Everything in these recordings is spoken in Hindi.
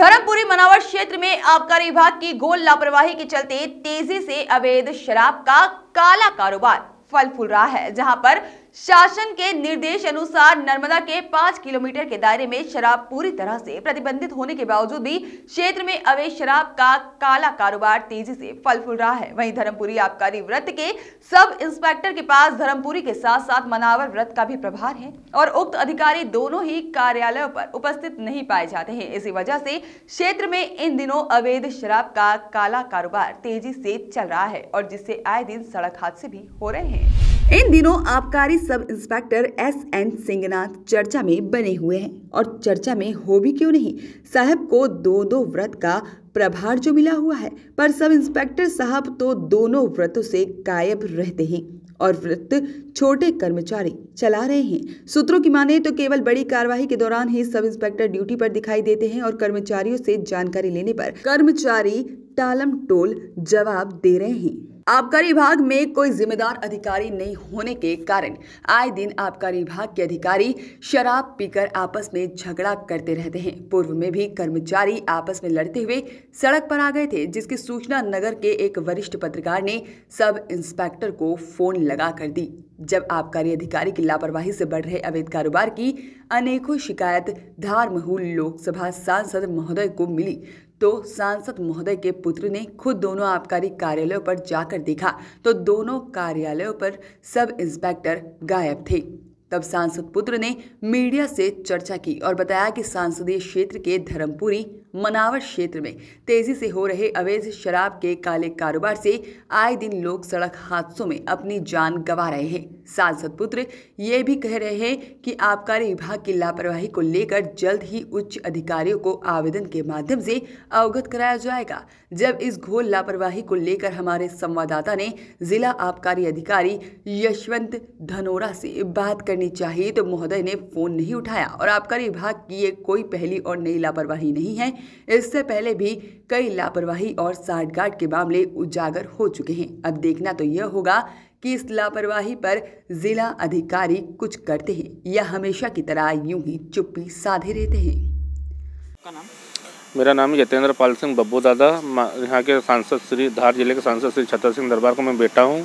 धर्मपुरी मनावर क्षेत्र में आबकारी विभाग की घोर लापरवाही के चलते तेजी से अवैध शराब का काला कारोबार फल फूल रहा है, जहां पर शासन के निर्देश अनुसार नर्मदा के 5 किलोमीटर के दायरे में शराब पूरी तरह से प्रतिबंधित होने के बावजूद भी क्षेत्र में अवैध शराब का काला कारोबार तेजी से फल फूल रहा है। वहीं धर्मपुरी आबकारी व्रत के सब इंस्पेक्टर के पास धर्मपुरी के साथ साथ मनावर व्रत का भी प्रभार है और उक्त अधिकारी दोनों ही कार्यालयों पर उपस्थित नहीं पाए जाते हैं। इसी वजह से क्षेत्र में इन दिनों अवैध शराब का काला कारोबार तेजी से चल रहा है और जिससे आए दिन सड़क हादसे भी हो रहे हैं। इन दिनों आबकारी सब इंस्पेक्टर SN सिंहनाथ चर्चा में बने हुए हैं और चर्चा में हो भी क्यों नहीं, साहब को 2-2 व्रत का प्रभार जो मिला हुआ है, पर सब इंस्पेक्टर साहब तो दोनों व्रतों से गायब रहते हैं और व्रत छोटे कर्मचारी चला रहे हैं। सूत्रों की माने तो केवल बड़ी कार्यवाही के दौरान ही सब इंस्पेक्टर ड्यूटी पर दिखाई देते हैं और कर्मचारियों से जानकारी लेने पर कर्मचारी टालम टोल जवाब दे रहे हैं। आबकारी विभाग में कोई जिम्मेदार अधिकारी नहीं होने के कारण आए दिन आबकारी विभाग के अधिकारी शराब पीकर आपस में झगड़ा करते रहते हैं। पूर्व में भी कर्मचारी आपस में लड़ते हुए सड़क पर आ गए थे, जिसकी सूचना नगर के एक वरिष्ठ पत्रकार ने सब इंस्पेक्टर को फोन लगा कर दी। जब आबकारी अधिकारी की लापरवाही से बढ़ रहे अवैध कारोबार की अनेकों शिकायत धारमहुल लोकसभा सांसद महोदय को मिली तो सांसद महोदय के पुत्र ने खुद दोनों आबकारी कार्यालयों पर जाकर देखा तो दोनों कार्यालयों पर सब इंस्पेक्टर गायब थे। तब सांसद पुत्र ने मीडिया से चर्चा की और बताया कि संसदीय क्षेत्र के धर्मपुरी मनावर क्षेत्र में तेजी से हो रहे अवैध शराब के काले कारोबार से आए दिन लोग सड़क हादसों में अपनी जान गंवा रहे हैं। सांसद पुत्र ये भी कह रहे हैं कि आबकारी विभाग की लापरवाही को लेकर जल्द ही उच्च अधिकारियों को आवेदन के माध्यम से अवगत कराया जाएगा। जब इस घोर लापरवाही को लेकर हमारे संवाददाता ने जिला आबकारी अधिकारी यशवंत धनोरा से बात करनी चाहिए तो महोदय ने फोन नहीं उठाया और आबकारी विभाग की ये कोई पहली और नई लापरवाही नहीं है, इससे पहले भी कई लापरवाही और साठगांठ के मामले उजागर हो चुके हैं। अब देखना तो यह होगा कि इस लापरवाही पर जिला अधिकारी कुछ करते हैं या हमेशा की तरह यूं ही चुप्पी साधे रहते हैं। मेरा नाम जितेंद्र पाल सिंह बब्बू दादा, यहाँ के सांसद श्री धार जिले के सांसद श्री छत्र सिंह दरबार को मैं बेटा हूँ।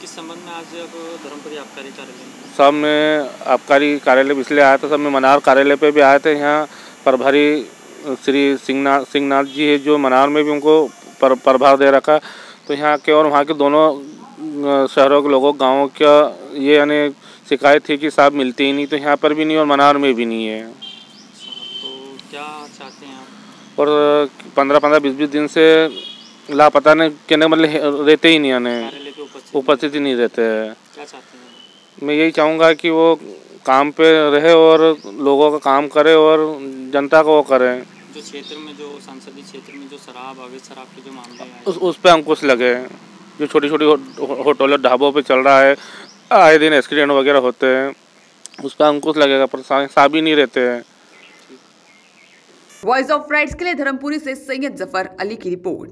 किस संबंध में आज धर्मपुरी आबकारी कार्यालय सब में आबकारी कार्यालय इसलिए आया था, सब में मनावर कार्यालय पे भी आए थे। यहाँ प्रभारी श्री सिंहनाथ जी है जो मनावर में भी उनको प्रभार दे रखा, तो यहाँ के और वहाँ के दोनों शहरों के लोगों गाँव का ये यानी शिकायत थी कि साहब मिलते ही नहीं, तो यहाँ पर भी नहीं और मनावर में भी नहीं है। तो क्या चाहते हैं आप? और 15-15, 20-20 दिन से लापता नहीं कहने मतलब रहते ही नहीं, आने उपस्थित ही नहीं रहते हैं। क्या चाहते हैं? मैं यही चाहूँगा कि वो काम पे रहे और लोगों का काम करे और जनता को वो करे। जो क्षेत्र में जो संसदीय क्षेत्र में जो शराब अवैध शराब के जो मामले हैं उस पे अंकुश लगे। जो छोटी छोटी होटलों ढाबों पे चल रहा है, आए दिन एक्सीडेंट वगैरह होते हैं, उस पर अंकुश लगेगा, पर साफ ही नहीं रहते हैं। वॉइस ऑफ राइट्स के लिए धर्मपुरी से सैयद जफर अली की रिपोर्ट।